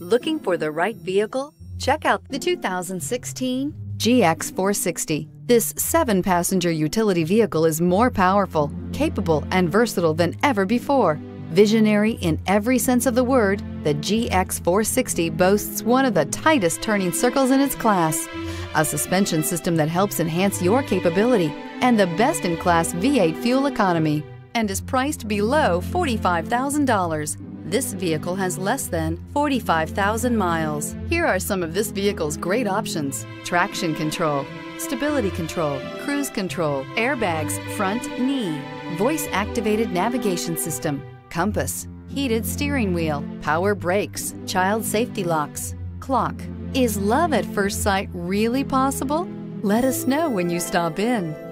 Looking for the right vehicle? Check out the 2016 GX460. This 7-passenger utility vehicle is more powerful, capable, and versatile than ever before. Visionary in every sense of the word, the GX460 boasts one of the tightest turning circles in its class, a suspension system that helps enhance your capability, and the best-in-class V8 fuel economy, and is priced below $45,000. This vehicle has less than 45,000 miles. Here are some of this vehicle's great options: traction control, stability control, cruise control, airbags, front knee, voice-activated navigation system, compass, heated steering wheel, power brakes, child safety locks, clock. Is love at first sight really possible? Let us know when you stop in.